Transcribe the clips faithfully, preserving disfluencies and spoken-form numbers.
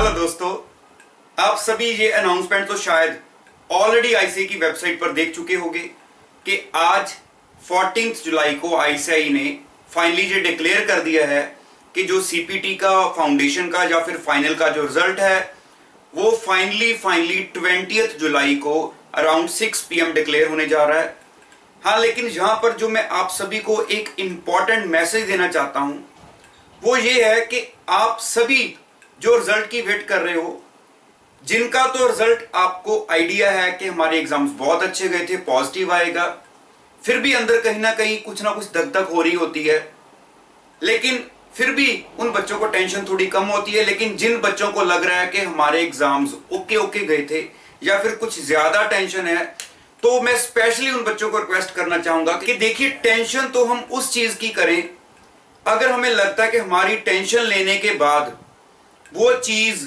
Hello दोस्तों, आप सभी ये अनाउंसमेंट तो शायद ऑलरेडी आईसीआई की वेबसाइट पर देख चुके होंगे कि आज चौदह जुलाई को आईसीआई ने फाइनली ये डिक्लेयर कर दिया है कि जो सीपीटी का, फाउंडेशन का या फिर फाइनल का जो रिजल्ट है वो फाइनली फाइनली बीसवीं जुलाई को around six P M declare होने जा रहा है। हाँ, लेकिन यहाँ पर जो मैं आप सभी को एक इम्पॉर्टेंट मैसेज देना चाहता हूँ वो ये है कि आप सभी जो रिजल्ट की वेट कर रहे हो, जिनका तो रिजल्ट आपको आइडिया है कि हमारे एग्जाम्स बहुत अच्छे गए थे, पॉजिटिव आएगा, फिर भी अंदर कहीं ना कहीं कुछ ना कुछ धक धक हो रही होती है, लेकिन फिर भी उन बच्चों को टेंशन थोड़ी कम होती है। लेकिन जिन बच्चों को लग रहा है कि हमारे एग्जाम्स ओके ओके गए थे या फिर कुछ ज्यादा टेंशन है, तो मैं स्पेशली उन बच्चों को रिक्वेस्ट करना चाहूंगा कि देखिए, टेंशन तो हम उस चीज की करें अगर हमें लगता है कि हमारी टेंशन लेने के बाद वो चीज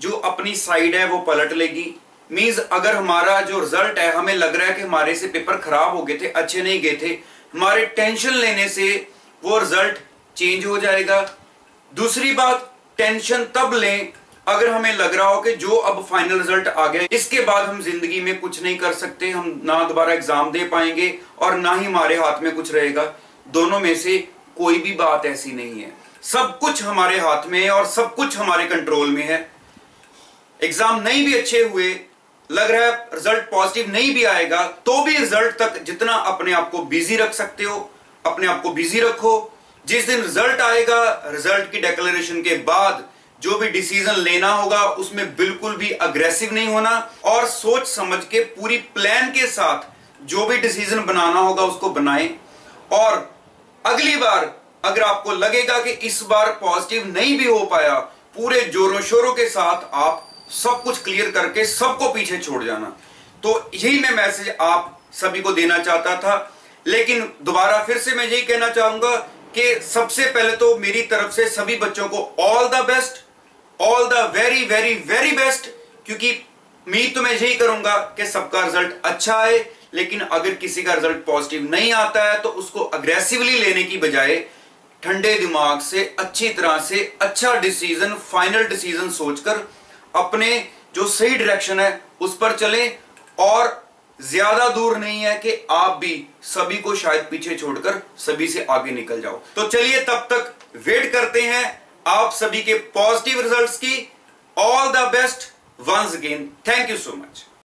जो अपनी साइड है वो पलट लेगी। मींस अगर हमारा जो रिजल्ट है, हमें लग रहा है कि हमारे से पेपर खराब हो गए थे, अच्छे नहीं गए थे, हमारे टेंशन लेने से वो रिजल्ट चेंज हो जाएगा। दूसरी बात, टेंशन तब लें अगर हमें लग रहा हो कि जो अब फाइनल रिजल्ट आ गया, इसके बाद हम जिंदगी में कुछ नहीं कर सकते, हम ना दोबारा एग्जाम दे पाएंगे और ना ही हमारे हाथ में कुछ रहेगा। दोनों में से कोई भी बात ऐसी नहीं है, सब कुछ हमारे हाथ में है और सब कुछ हमारे कंट्रोल में है। एग्जाम नहीं भी अच्छे हुए, लग रहा है रिजल्ट पॉजिटिव नहीं भी आएगा, तो भी रिजल्ट तक जितना अपने आप को बिजी रख सकते हो, अपने आप को बिजी रखो। जिस दिन रिजल्ट आएगा, रिजल्ट की डिक्लेरेशन के बाद जो भी डिसीजन लेना होगा उसमें बिल्कुल भी अग्रेसिव नहीं होना और सोच समझ के पूरी प्लान के साथ जो भी डिसीजन बनाना होगा उसको बनाएं। और अगली बार अगर आपको लगेगा कि इस बार पॉजिटिव नहीं भी हो पाया, पूरे जोरों शोरों के साथ आप सब कुछ क्लियर करके सबको पीछे छोड़ जाना। तो यही मैं मैसेज आप सभी को देना चाहता था। लेकिन दोबारा फिर से मैं यही कहना चाहूंगा कि सबसे पहले तो मेरी तरफ से सभी बच्चों को all the best, all the very very very best, क्योंकि उम्मीद तो मैं यही करूंगा कि सबका रिजल्ट अच्छा आए। लेकिन अगर किसी का रिजल्ट पॉजिटिव नहीं आता है तो उसको अग्रेसिवली लेने की बजाय ठंडे दिमाग से अच्छी तरह से अच्छा डिसीजन, फाइनल डिसीजन सोचकर अपने जो सही डायरेक्शन है उस पर चलें। और ज्यादा दूर नहीं है कि आप भी सभी को शायद पीछे छोड़कर सभी से आगे निकल जाओ। तो चलिए, तब तक वेट करते हैं आप सभी के पॉजिटिव रिजल्ट्स की। All the best once again, thank you so much.